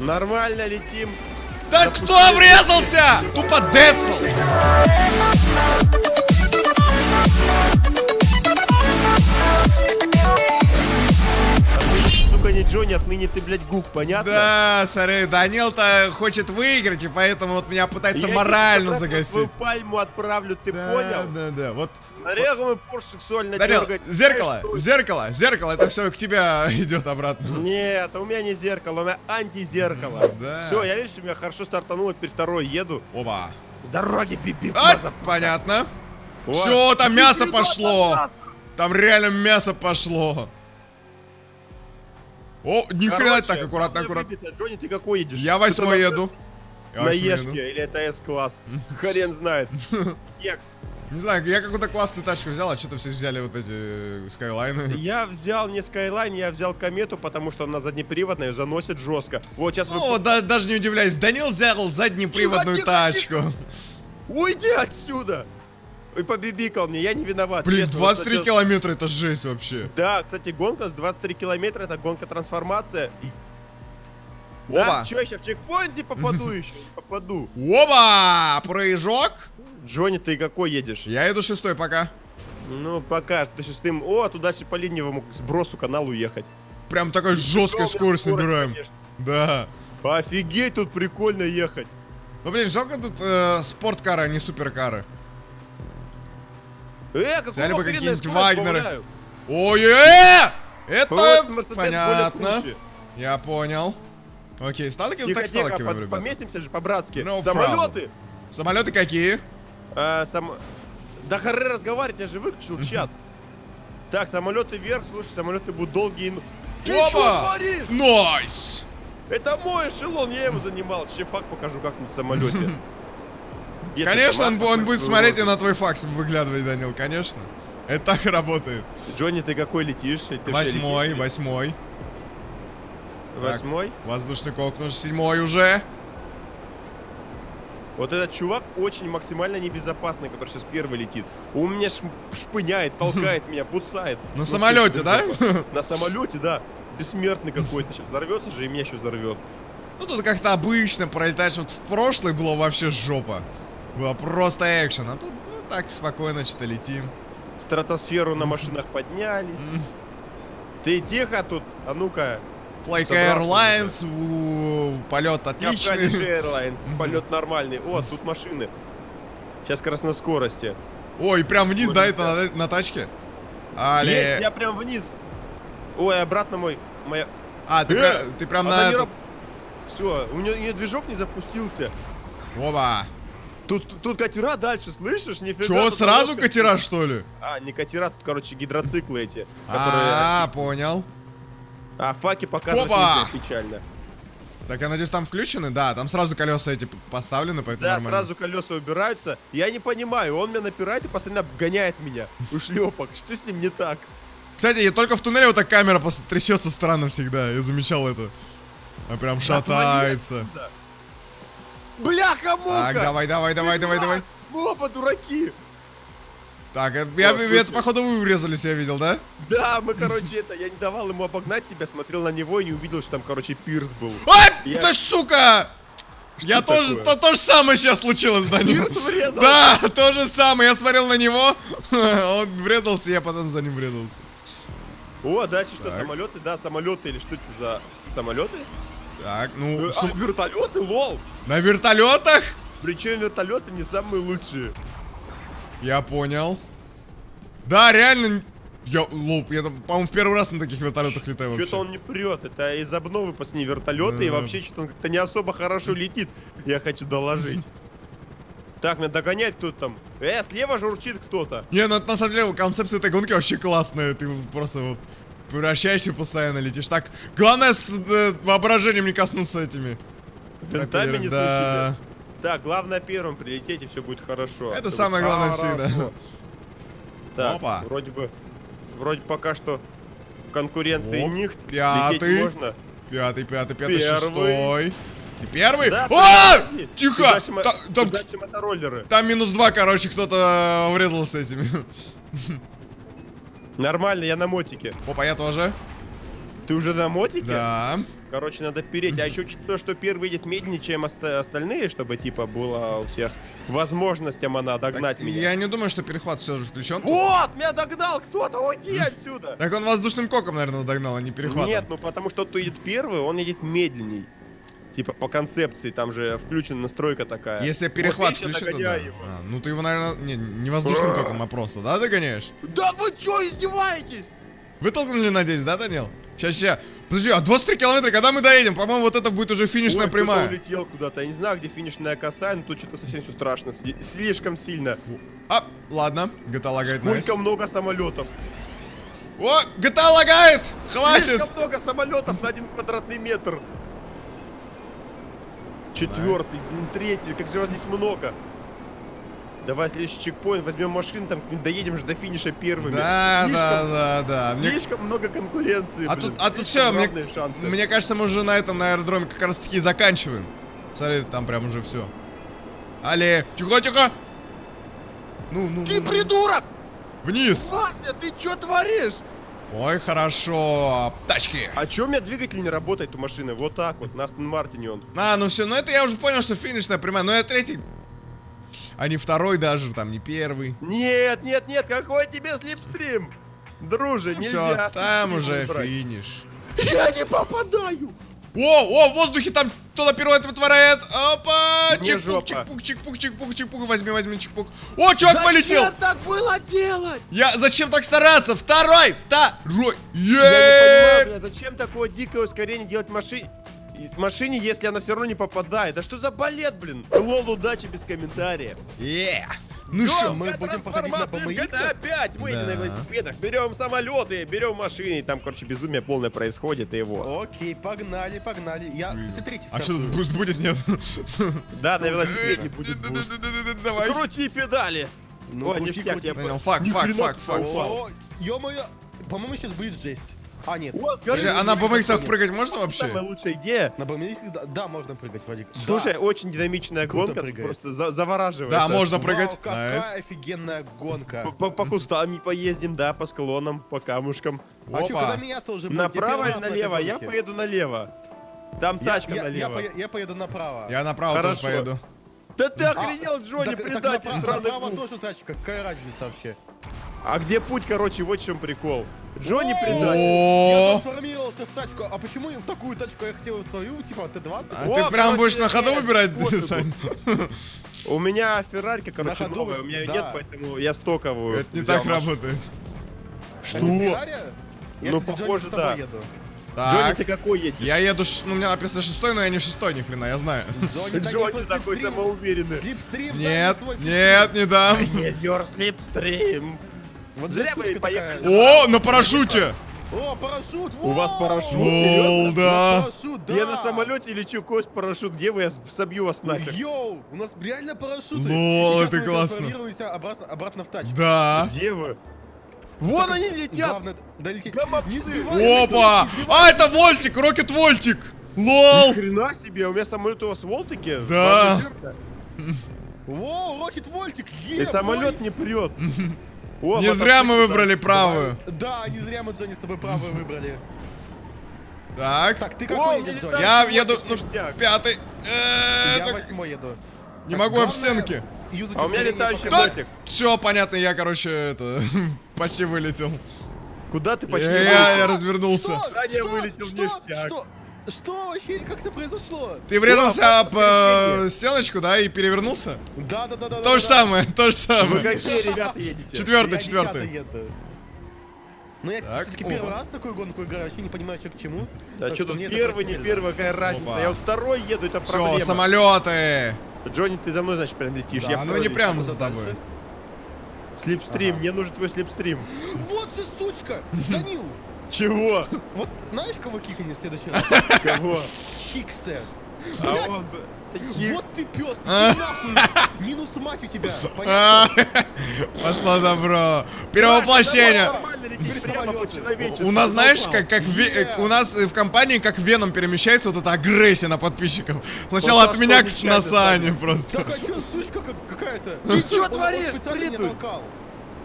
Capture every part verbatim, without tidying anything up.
Нормально летим. Да запустили. Кто врезался? Тупо Децл. Сука, не Джонни, отныне ты, блядь, гук, понятно? Да, соры, Данил-то хочет выиграть, и поэтому вот меня пытается я морально загасить. Пальму отправлю, ты да, понял? Да, да, да, вот. Нарегу порш сексуально дергать. Зеркало, зеркало, зеркало, это все к тебе идет обратно. Нет, у меня не зеркало, у меня антизеркало. Да. Все, я, видишь, у меня хорошо стартануло, теперь второй еду. Опа. С дороги, пипип. А, понятно. Вот. Все, там мясо пошло. Мясо. Там реально мясо пошло. О, ни хрена так, аккуратно, аккуратно. Джонни, ты какой едешь? Я восьмой еду. На Ешке, или это С-класс. Хрен знает. Екс. Не знаю, я какую-то классную тачку взял, а что-то все взяли вот эти скайлайны. Я взял не скайлайн, я взял комету, потому что она заднеприводная, заносит жестко. Вот сейчас. О, вы... да, даже не удивляюсь, Данил взял заднеприводную Тихо, тачку. Уйди отсюда! И побибикал мне, я не виноват. Блин, честно, двадцать три вот, километра, это жесть вообще. Да, кстати, гонка с двадцать три километра, это гонка-трансформация. Да, Оба! Че, я сейчас в чекпоинте попаду еще? Попаду. Оба! Прыжок! Джонни, ты какой едешь? Я еду шестой пока. Ну, пока ты шестым. О, туда дальше по линейному сбросу каналу ехать. Прям такой жесткой скорость набираем. Конечно. Да. Офигеть, тут прикольно ехать. Ну, блин, жалко тут э, спорткары, а не суперкары. Э, какого охренная скорость. Ой-е-е! Это понятно. Я понял. Окей, сталкиваем, так сталкиваем, ребята. Поместимся же по-братски. Самолеты! Самолеты какие? А, сам... Да хорры разговаривать, я же выключил чат. Так, самолеты вверх, слушай, самолеты будут долгие. Ты что творишь? Найс! Это мой эшелон, я его занимал. Че факт покажу как-нибудь в самолете. Конечно, он будет смотреть и на твой факс выглядывать, Данил, конечно. Это так и работает. Джонни, ты какой летишь? Восьмой, восьмой. Восьмой? Воздушный кок, ну же седьмой уже. Вот этот чувак очень максимально небезопасный, который сейчас первый летит. Он меня шпыняет, толкает меня, буцает. На самолете, да? На самолете, да. Бессмертный какой-то сейчас. Взорвется же и меня еще взорвет. Ну тут как-то обычно пролетаешь. Вот в прошлый было вообще жопа. Было просто экшен. А тут ну, так спокойно что-то летим. Стратосферу на машинах поднялись. Ты тихо тут, а ну-ка. Like Airlines, у, полет отличный. Airlines, полет нормальный. О, тут машины. Сейчас как раз на скорости. Ой, прям вниз, да, это на, на тачке? Али... Есть, я прям вниз. Ой, обратно мой... Моя... А, ты, э, прям, ты прям на... Не... Все, у нее движок не запустился. Опа. Тут, тут катера дальше, слышишь? Нифига. Че, сразу лодка... катера, что ли? А, не катера, тут, короче, гидроциклы эти. А, понял. А, факи показывают нельзя, печально. Так, я надеюсь, там включены? Да, там сразу колеса эти поставлены, поэтому да, нормально. Сразу колеса убираются. Я не понимаю, он меня напирает и постоянно гоняет меня. Ушлепок, что с ним не так? Кстати, я только в туннеле вот так камера трясется странно всегда, я замечал это. Она прям шатается. Бляха-муха! Так, давай, давай, давай, давай, давай. Опа, дураки! Так, я, О, я это, походу, вы врезались, я видел, да? Да, мы, короче, это, я не давал ему обогнать себя, смотрел на него и не увидел, что там, короче, пирс был. Ай, я... ты, сука! Что я тоже, то, то же самое сейчас случилось, Данил. Пирс врезался? Да, то же самое, я смотрел на него, он врезался, я потом за ним врезался. О, дальше что, самолеты? Да, самолеты или что это за самолеты? Так, ну... А, вертолеты, лол! На вертолетах? Причем вертолеты не самые лучшие. Я понял. Да, реально. Я, лоб, я по-моему, в первый раз на таких вертолетах летаю вообще. Что-то он не прет. Это из обновы последние вертолеты. Да. И вообще, что-то он как-то не особо хорошо летит. Я хочу доложить. Так, меня догонять кто-то там. Э, слева журчит кто-то. Не, ну на самом деле концепция этой гонки вообще классная. Ты просто вот превращаешься, постоянно летишь. Так, главное с э, воображением не коснуться этими. Винтами не да. Да, главное первым прилететь, и все будет хорошо. Это, это самое главное всегда. Так, Опа. вроде бы, вроде пока что конкуренции нихт. Пятый, можно. пятый, пятый, пятый, первый. шестой. Ты первый? Да, а! Подожди. Тихо! Там, там, там минус два, короче, кто-то врезался этими. Нормально, я на мотике. Опа, я тоже. Ты уже на мотике? Да. Короче, надо переть. А еще то, что первый идет медленнее, чем ост остальные, чтобы, типа, было у всех возможность Амана догнать так, меня. Я не думаю, что перехват все же включен. Вот! Меня догнал кто-то! Уйди отсюда! Так он воздушным коком, наверное, догнал, а не перехватом. Нет, ну потому что тот, кто едет первый, он едет медленней. Типа, по концепции, там же включена настройка такая. Если перехват вот включен, да. а, ну ты его, наверное, не, не воздушным коком, а просто, да, догоняешь? Да вы чё, издеваетесь? Вытолкнули, надеюсь, да, Данил? Сейчас, сейчас. Подожди, а двадцать три километра, когда мы доедем? По-моему, вот это будет уже финишная Ой, прямая. Кто-то улетел куда-то, я не знаю, где финишная коса, но тут что-то совсем все страшно, слишком сильно. А, ладно, джи ти эй лагает. Сколько nice. много самолетов. О, джи ти эй лагает, хватит. Слишком много самолетов на один квадратный метр. Четвертый, nice. третий, как же вас здесь много. Давай следующий чекпоинт, возьмем машину, там доедем же до финиша первыми. Да, слишком, да, да, да. Слишком мне... много конкуренции. А блин, тут, а тут все, мне, мне кажется, мы уже на этом на аэродроме как раз таки заканчиваем. Смотри, там прям уже все. Але, тихо, тихо. Ну, ну. Ты ну, придурок! Вниз. Вася, ты что творишь? Ой, хорошо. Тачки. А чё у меня двигатель не работает у машины? Вот так вот, на Астон Мартине он. А, ну все, ну это я уже понял, что финишная прямая, но я третий. А не второй даже, там, не первый. Нет, нет, нет, какой тебе слипстрим? Друже, нельзя. Все, там уже финиш. Я не попадаю. О, о, в воздухе там кто-то первое вытворяет. Опа, чик-пук, чик-пук, чик-пук, чик-пук, чик-пук, возьми, возьми, чик-пук. О, чувак полетел. Зачем так было делать? Я, зачем так стараться? Второй, второй. Я не понимаю, зачем такое дикое ускорение делать машине? В машине, если она все равно не попадает. Да что за балет, блин? Лол, удачи без комментариев. Yeah. Ну что, мы будем походить на БМХ? Да, опять мы едем на велосипедах, берем самолеты, берем машины, и там, короче, безумие полное происходит, и его. Окей, погнали, погнали. Я, кстати, третий. А что, буст будет, нет? Да, на велосипеде не будет буст. Крути педали. Ой, ништяк, я понял. Фак, фак, фак, фак, фак. Ё-моё, по-моему, сейчас будет жесть. А, нет. О, скажи, а на бэ эм икс прыгать можно вообще? Самая лучшая идея. На бэ эм икс, да, да, можно прыгать, Вадик. Слушай, да. очень динамичная Круто гонка, прыгает. просто за завораживает. Да, можно прыгать. Вау, какая nice. офигенная гонка. По, по кустам поездим, да, по склонам, по камушкам. Опа. А что, когда меняться уже будет? Направо или налево? Я поеду налево. Там я, тачка я, налево. Я, я, я поеду направо. Я направо Хорошо. тоже поеду. Да ты охренел, а, Джонни, так, предатель. Так направо, направо тоже тачка, какая разница вообще? А где путь, короче, вот в чем прикол. Джонни предатель. Я трансформировался в тачку. А почему в такую тачку я хотел в свою, типа, тэ двадцать? А О, ты прям будешь на ходу выбирать, Сань? У меня Феррарика, короче, новая, у меня ее нет, поэтому я стоковую. Это не так работает. Что? Ну, похоже, да. Джонни, ты какой едешь? Я еду, ну, у меня написано шестой, но я не шестой, ни хрена, я знаю. Джонни такой самоуверенный. Слипстрим? Нет, нет, не дам. Нет, your слипстрим. Вот зря мы поехали. О, на парашюте! О, парашют! У вас парашют? О, да. Я на самолете лечу, Кость, парашют. Где вы? Я собью вас нафиг. Йоу, у нас реально парашюты. О, это классно. Обратно в тачку. Да. Где вы? Вон они летят. Опа! А, это Вольтик, Рокет Вольтик. Лол. Ни хрена себе, у меня самолет у вас Волтики. Да. Воу, Рокет Вольтик. И самолет не прет. О, не зря мы выбрали правую. Да, не зря мы, Джонни, с тобой правую выбрали. Так. Так, ты какой едешь, Джонни? Я еду, ну, пятый. Я восьмой еду. Не могу об стенки. А у меня летающий ботик. Все, понятно, я, короче, это, почти вылетел. Куда ты почти вылетел? Я развернулся. Саня вылетел ништяк. Что вообще? Как это произошло? Ты врезался об э, стеночку, да, и перевернулся? Да, да, да, да. То же да, самое, да. то же самое. Вы какие ребята едете? Четвертый, четвертый. Ну я все-таки первый раз такую гонку играю, вообще не понимаю, что к чему. Да что тут первый, не первый, какая разница? Я вот второй еду, это проблема. Все, самолеты. Джонни, ты за мной, значит, прям летишь. Я ну не прям за тобой. Слипстрим, мне нужен твой слипстрим. Вот же сучка, Данил. Чего? Вот знаешь, кого кикнет в следующий раз? Кого? Хикса. А он... Вот ты пёс, ты нахуй. Минус мать у тебя, понятно? Пошло добро. Перевоплощение. У нас, знаешь, как как у нас в компании как Веном перемещается вот эта агрессия на подписчиков. Сначала от меня на Сане просто. Так а чё, сучка какая-то? Ты чё творишь?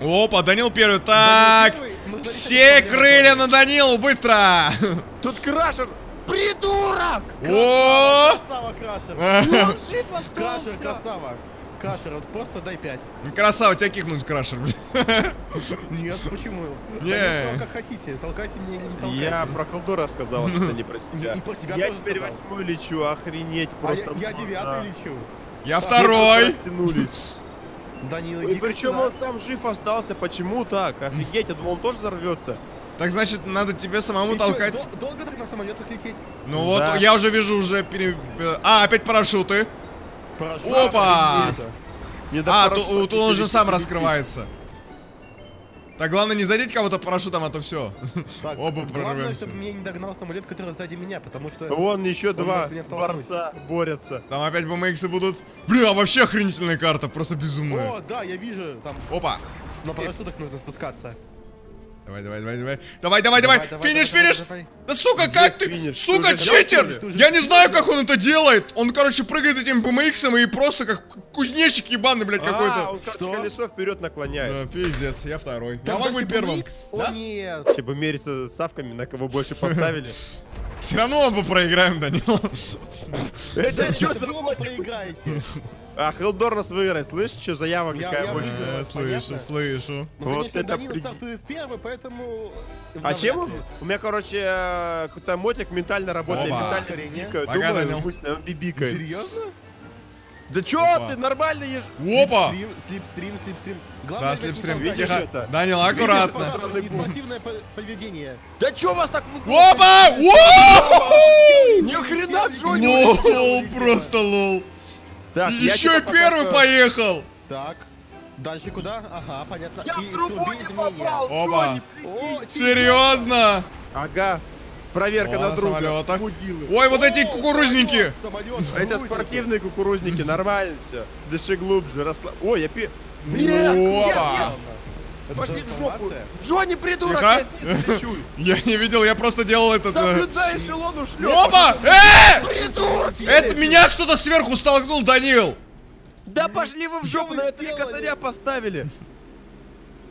Опа, Данил первый. Так, все крылья на Данилу, быстро! Тут крашер Придурок! О! Красава, Крашер! Крашер, красава! Крашер, вот просто дай пять. Красава, тебя кикнуть, Крашер, блин. Нет, почему? Не. Как хотите, толкайте меня, не толкайте. Я про колду рассказал, что не про себя. Я теперь восьмой лечу, охренеть просто. Я девятый лечу. Я второй. Данила, и причем он сам жив остался, почему так? Офигеть, я думал, он тоже взорвется. Так значит, надо тебе самому и толкать. Чё, дол долго так на самолетах лететь? Ну да. Вот, я уже вижу, уже пере... А, опять парашюты. Парашют. Опа! А, тут он уже сам раскрывается. Так, главное не задеть кого-то парашютом, а то все. Так, оба прорвемся. Главное, чтобы меня не догнал самолет, который сзади меня, потому что... Вон еще два борца борются. Там опять бмиксы будут. Блин, а вообще охренительная карта, просто безумная. О, да, я вижу там... Опа! На парашютах и... нужно спускаться. Давай, давай, давай, давай. Давай, давай, давай. Финиш, финиш. Да, сука, как ты? Сука, читер. Я не знаю, как он это делает. Он, короче, прыгает этим бмиксом и просто как кузнечик ебаный, блядь, какой-то. А, он, короче, колесо вперед наклоняет. Пиздец, я второй. Я могу быть первым. О, нет. Все бы мериться ставками, на кого больше поставили. Все равно мы проиграем, Данил. Это что за оба проиграете? А Хелдор нас выиграет, слышишь, что заява какая больше? Слышу, слышу. Вот это Данил стартует первый, поэтому. А чем? У меня, короче, какой-то мотик ментально работает. Ментально бибикает. Бибикает. Серьезно? Да чё ты, нормально ешь? Опа! Слипстрим, слипстрим. Да, слипстрим, видишь это? Данил, аккуратно. Неспортивное поведение. Да чё вас так... Опа! Ни хрена, Джонни! Лол, просто лол. Еще и первый поехал! Так. Дальше куда? Ага, понятно. Я в трубу не попал! Опа! Серьезно? Ага. Проверка на друга. Ой, вот эти кукурузники! Это спортивные кукурузники, нормально все. Дыши глубже, расслаб... Ой, я пи... Нет, нет, нет! Пошли в жопу! Джонни, придурок, я с ним лечу! Я не видел, я просто делал этот... Соблюдай эшелон, ушлёп! Опа! Эээ! Придурки! Это меня кто-то сверху столкнул, Данил! Да пошли вы в жопу, на это косаря поставили!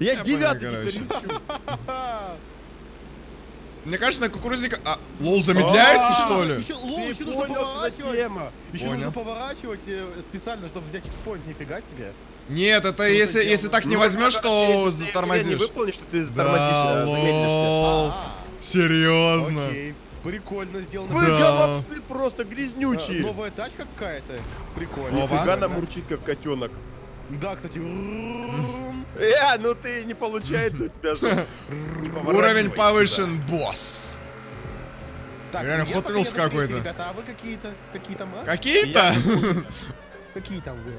Я девятый теперь лечу! Мне кажется, на кукурузника... А, лол замедляется, а -а -а! Что ли? Еще, лол, еще нужно поворачивать. Еще нужно поворачивать специально, чтобы взять чекпоинт, нифига себе. Нет, это если, если так не возьмешь, то затормозишь. Если не выполнишь, то ты затормозишь, замедлишься. Серьезно. Прикольно сделано. Вы голопсы просто грязнючие. Новая тачка какая-то. Прикольно. Нифига она мурчит, как котенок. Да, кстати. Э, ну ты не получается у тебя же. Уровень повышен, босс. Реально Hot Wheels какой-то. Какие-то? Какие там? Какие-то? Какие там вы?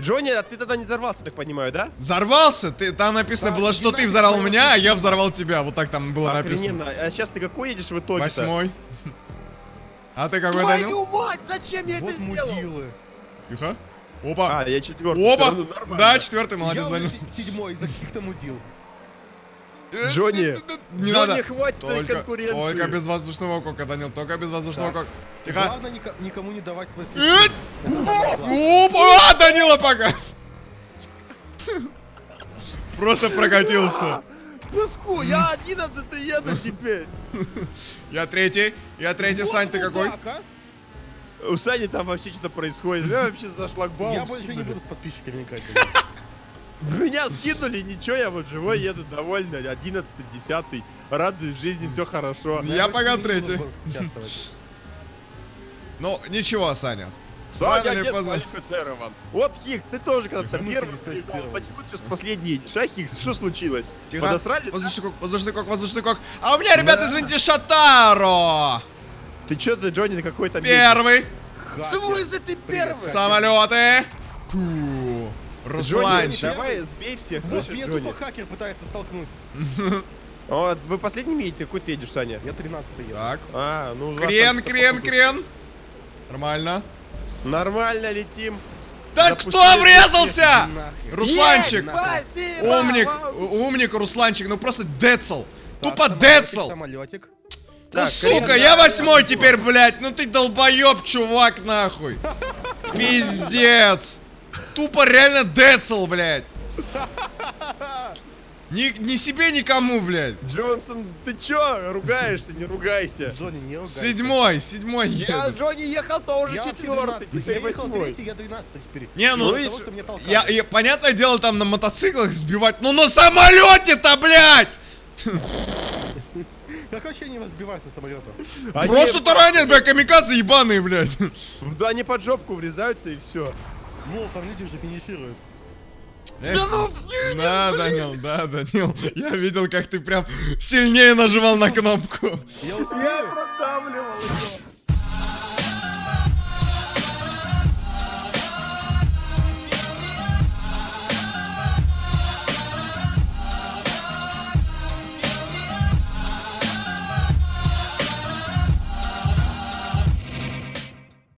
Джонни, а ты тогда не взорвался, так понимаю, да? Взорвался? Ты, там написано да, было, что ты взорвал меня, а я взорвал тебя. Вот так там было написано. А сейчас ты какой едешь в итоге? Восьмой. А ты какой, Данил? Твою мать, зачем я это сделал? Тихо. Опа! А, я четвертый. Опа! Да, четвертый, молодец, Данил. Седьмой, за каких-то мудил. Джонни, Джонни, хватит конкуренции. Только без воздушного кока, Данил, только без воздушного кока. Тихо. Главное, никому не давать свой след. Опа! Данила пока! Просто прокатился. Пуску, я одиннадцатый еду теперь. Я третий, я третий, Сань, ты какой? У Сани там вообще что-то происходит. Я вообще за шлагбаум. Я больше не буду с подписчиками никаких. Меня скинули, ничего, я вот живой еду, довольно. Одиннадцатый, десятый. Радуюсь жизни, все хорошо. Я пока третий. Ну, ничего, Саня. Саня, не квалифицирован. Вот, Хикс, ты тоже когда-то первый квалифицирован. Почему ты сейчас последний едешь? А, Хикс, что случилось? Подосрали? Воздушный кок, воздушный кок, воздушный кок. А у меня, ребята, извините, Шатаро! Ты чё, ты, Джонни, на какой-то... Первый! В смысле ты первый? Самолеты! Фу. Русланчик! Давай, сбей всех, слышишь, Джонни? Меня тупо хакер пытается столкнуть. Вот, вы последним едете, какой ты едешь, Саня? Я тринадцатый еду. Так. А, ну... Крен, крен, крен! Нормально. Нормально летим. Да кто врезался? Русланчик! Умник, умник, Русланчик, ну просто децл! Тупо децл! Самолетик. Ну, сука, я восьмой теперь, блядь. Ну ты долбоеб, чувак, нахуй. Пиздец. Тупо реально децл, блядь. Ни, ни себе, никому, блядь. Джонсон, ты чё, ругаешься? Не ругайся. Джонни, не ругайся. Седьмой, седьмой еду. Я, Джонни, ехал тоже четвертый. Я ехал третий, я двенадцатый теперь. Не, ну, я, я, понятное дело, там на мотоциклах сбивать. Ну, на самолете-то, блядь! Как вообще не вас сбивать на самолетах? Просто таранят, блядь, камикадзе ебаные, блядь. Да они под жопку врезаются и все. Мол, там люди уже финишируют. Эх, да ну, блин, да, блин. Данил, да, Данил, я видел, как ты прям сильнее нажимал на кнопку. Я, я продавливал его.